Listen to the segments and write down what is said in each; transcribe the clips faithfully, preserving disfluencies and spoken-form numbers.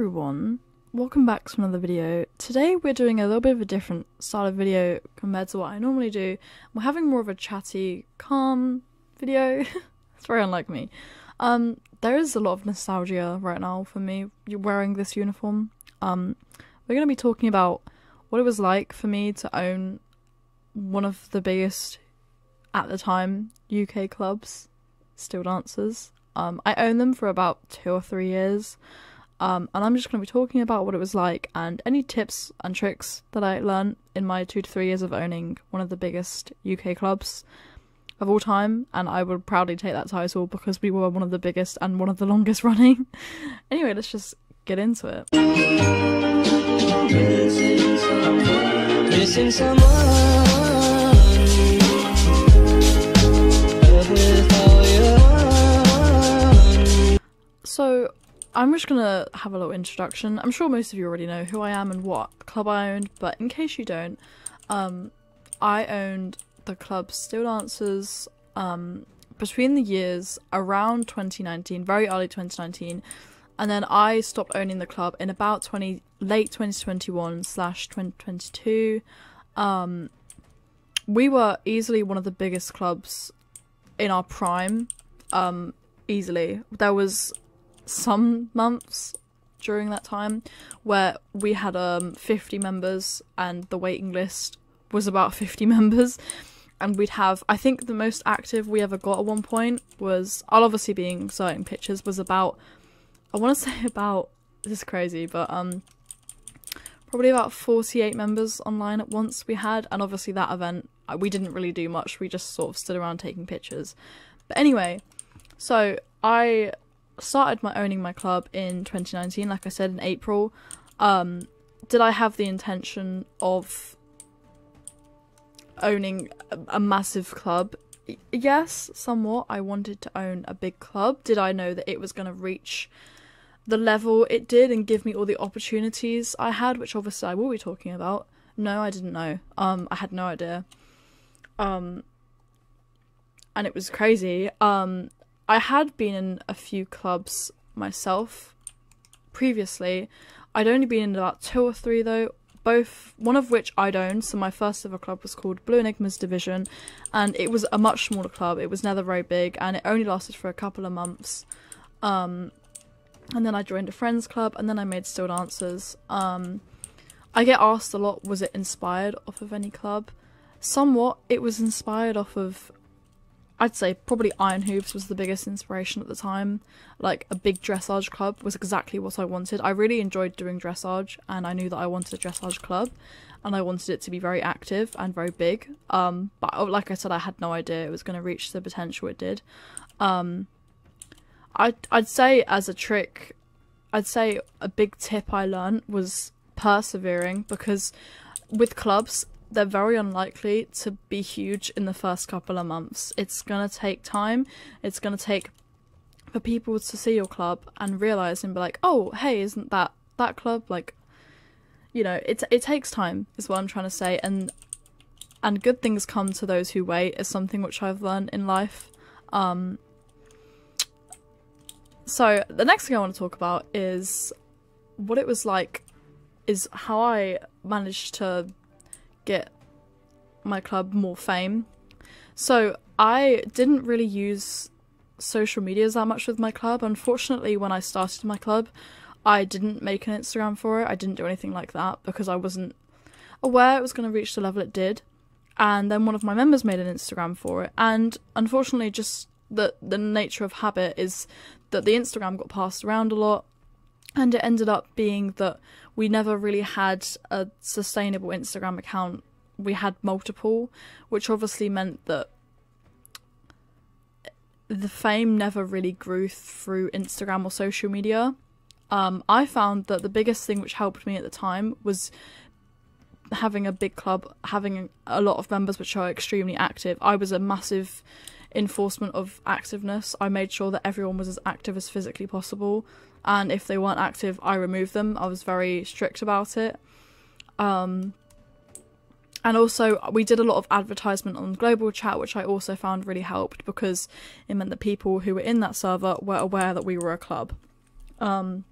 everyone, welcome back to another video. Today we're doing a little bit of a different style of video compared to what I normally do. We're having more of a chatty, calm video. It's very unlike me. Um, there is a lot of nostalgia right now for me wearing this uniform. Um, we're going to be talking about what it was like for me to own one of the biggest, at the time, U K clubs, Steel Dancers. Um, I owned them for about two or three years. Um, and I'm just going to be talking about what it was like and any tips and tricks that I learned in my two to three years of owning one of the biggest U K clubs of all time, and I would proudly take that title because we were one of the biggest and one of the longest running. Anyway, let's just get into it. Missing someone. Missing someone. So I'm just gonna have a little introduction. I'm sure most of you already know who I am and what club I owned, but in case you don't, um, I owned the club Steel Dancers um, between the years around twenty nineteen, very early twenty nineteen, and then I stopped owning the club in about twenty late twenty twenty-one slash twenty twenty-two. Um, we were easily one of the biggest clubs in our prime. Um, easily, there was some months during that time where we had um fifty members and the waiting list was about fifty members, and we'd have, I think the most active we ever got at one point was, I'll obviously be inserting pictures, was about, I want to say about, this is crazy, but um probably about forty-eight members online at once we had. And obviously that event we didn't really do much, we just sort of stood around taking pictures. But anyway, so I started my owning my club in twenty nineteen, like I said, in April. Um did I have the intention of owning a, a massive club? Yes, somewhat. I wanted to own a big club. Did I know that it was going to reach the level it did and give me all the opportunities I had, which obviously I will be talking about? No, I didn't know. um I had no idea. Um and it was crazy. um I had been in a few clubs myself previously. I'd only been in about two or three though, both, one of which I'd owned. So my first ever club was called Blue Enigmas Division, and it was a much smaller club. It was never very big, and it only lasted for a couple of months. Um, and then I joined a friend's club, and then I made Steel Dancers. Um, I get asked a lot, was it inspired off of any club? Somewhat. It was inspired off of, I'd say probably Iron Hooves was the biggest inspiration at the time. Like a big dressage club was exactly what I wanted. I really enjoyed doing dressage, and I knew that I wanted a dressage club, and I wanted it to be very active and very big. Um, but like I said, I had no idea it was going to reach the potential it did. Um, I'd, I'd say as a trick, I'd say a big tip I learned was persevering, because with clubs, they're very unlikely to be huge in the first couple of months. It's gonna take time. It's gonna take for people to see your club and realize and be like, oh, hey, isn't that that club? Like, you know, it, it takes time is what I'm trying to say. And and good things come to those who wait is something which I've learned in life. Um, so the next thing I want to talk about is what it was like, is how I managed to get my club more fame. So I didn't really use social medias that much with my club. Unfortunately, when I started my club, I didn't make an Instagram for it. I didn't do anything like that because I wasn't aware it was going to reach the level it did. And then one of my members made an Instagram for it, and unfortunately, just the the nature of habit is that the Instagram got passed around a lot, and it ended up being that we never really had a sustainable Instagram account. We had multiple, which obviously meant that the fame never really grew through Instagram or social media. Um, I found that the biggest thing which helped me at the time was having a big club, having a lot of members which are extremely active. I was a massive enforcement of activeness. I made sure that everyone was as active as physically possible, and if they weren't active, I removed them. I was very strict about it. Um, and also we did a lot of advertisement on global chat, which I also found really helped because it meant that people who were in that server were aware that we were a club. Um,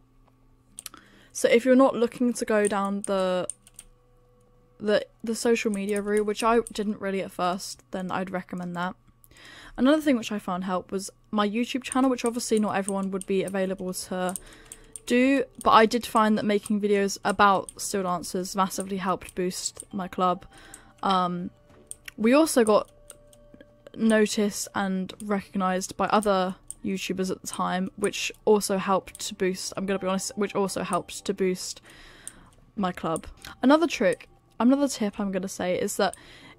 So if you're not looking to go down the the the social media route, which I didn't really at first, then I'd recommend that. Another thing which I found help was my YouTube channel, which obviously not everyone would be available to do, but I did find that making videos about Steel Dancers massively helped boost my club. Um, we also got noticed and recognised by other YouTubers at the time, which also helped to boost, I'm gonna be honest, which also helped to boost my club. Another trick, another tip I'm gonna say is that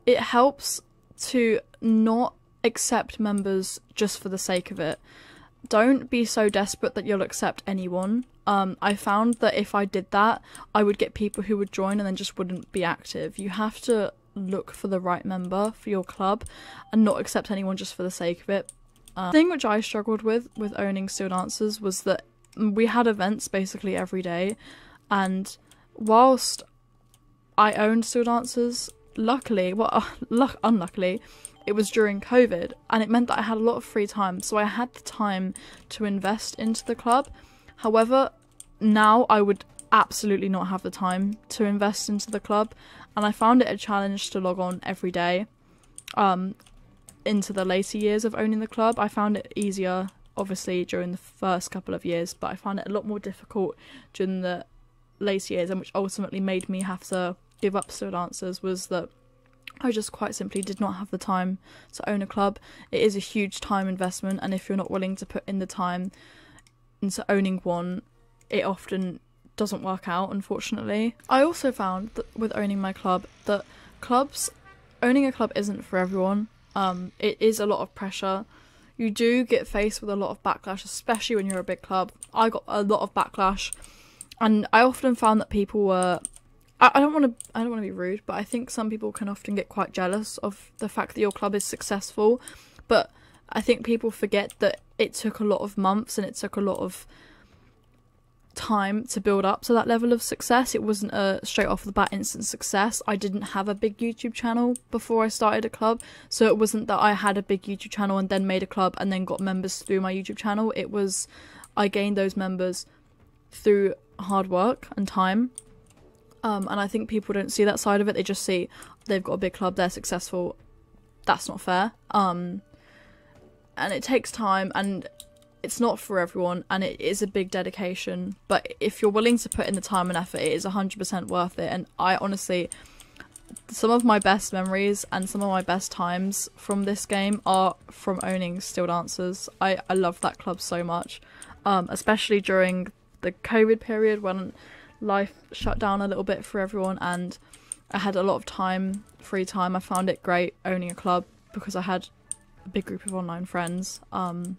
it helps to not accept members just for the sake of it. Don't be so desperate that you'll accept anyone. Um, I found that if I did that, I would get people who would join and then just wouldn't be active. You have to look for the right member for your club and not accept anyone just for the sake of it. Um, the thing which I struggled with with owning Steel Dancers was that we had events basically every day, and whilst I owned Steel Dancers, luckily, well, uh, luck unluckily, it was during COVID, and it meant that I had a lot of free time, so I had the time to invest into the club. However, now I would absolutely not have the time to invest into the club, and I found it a challenge to log on every day. Um, into the later years of owning the club, I found it easier, obviously, during the first couple of years, but I found it a lot more difficult during the later years, and which ultimately made me have to give up Steel Dancers, was that I just quite simply did not have the time to own a club. It is a huge time investment, and if you're not willing to put in the time into owning one, it often doesn't work out, unfortunately. I also found that with owning my club, that clubs, owning a club isn't for everyone. Um, it is a lot of pressure. You do get faced with a lot of backlash, especially when you're a big club. I got a lot of backlash, and I often found that people were, I don't want to I don't want to be rude, but I think some people can often get quite jealous of the fact that your club is successful. But I think people forget that it took a lot of months and it took a lot of time to build up to that level of success. It wasn't a straight off the bat instant success. I didn't have a big YouTube channel before I started a club, so it wasn't that I had a big YouTube channel and then made a club and then got members through my YouTube channel. It was I gained those members through hard work and time. Um, and I think people don't see that side of it. They just see they've got a big club, they're successful. That's not fair. Um, and it takes time, and it's not for everyone, and it is a big dedication. But if you're willing to put in the time and effort, it is one hundred percent worth it. And I honestly, some of my best memories and some of my best times from this game are from owning Steel Dancers. I, I love that club so much, um, especially during the COVID period when life shut down a little bit for everyone, and I had a lot of time, free time. I found it great owning a club because I had a big group of online friends. Um,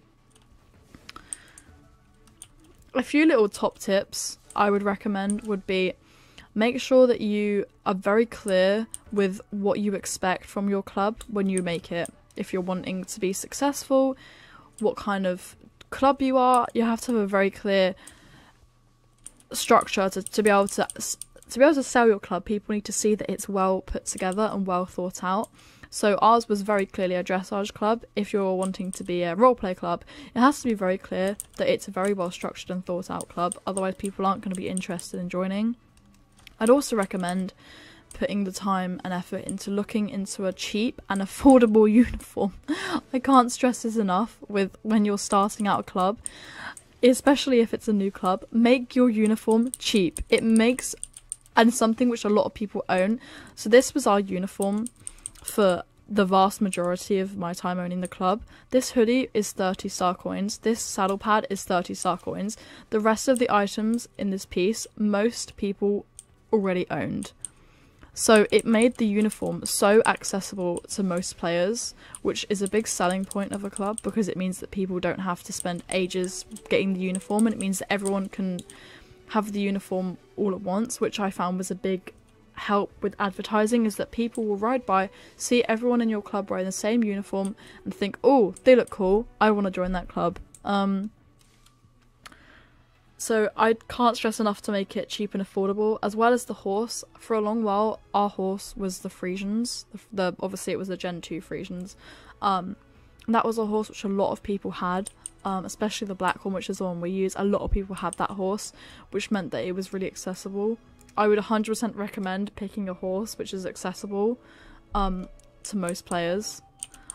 a few little top tips I would recommend would be, make sure that you are very clear with what you expect from your club when you make it. If you're wanting to be successful, what kind of club you are, you have to have a very clear structure to, to be able to to be able to sell your club. People need to see that it's well put together and well thought out. So ours was very clearly a dressage club. If you're wanting to be a roleplay club, it has to be very clear that it's a very well structured and thought out club, otherwise people aren't going to be interested in joining. I'd also recommend putting the time and effort into looking into a cheap and affordable uniform. I can't stress this enough with when you're starting out a club, especially if it's a new club. Make your uniform cheap. It makes, and something which a lot of people own. So this was our uniform for the vast majority of my time owning the club. This hoodie is thirty star coins. This saddle pad is thirty star coins. The rest of the items in this piece, most people already owned. So it made the uniform so accessible to most players, which is a big selling point of a club, because it means that people don't have to spend ages getting the uniform, and it means that everyone can have the uniform all at once, which I found was a big help with advertising, is that people will ride by, see everyone in your club wearing the same uniform and think, oh, they look cool, I want to join that club. Um, So I can't stress enough to make it cheap and affordable, as well as the horse. For a long while, our horse was the Frisians. The, the obviously it was the Gen two Frisians. Um, that was a horse which a lot of people had. um, especially the black one, which is the one we use. A lot of people had that horse, which meant that it was really accessible. I would one hundred percent recommend picking a horse which is accessible um, to most players,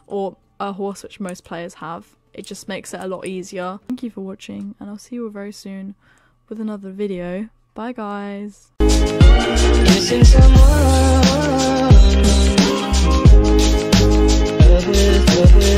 or a horse which most players have. It just makes it a lot easier. Thank you for watching, and I'll see you all very soon with another video. Bye guys! Love is, love is.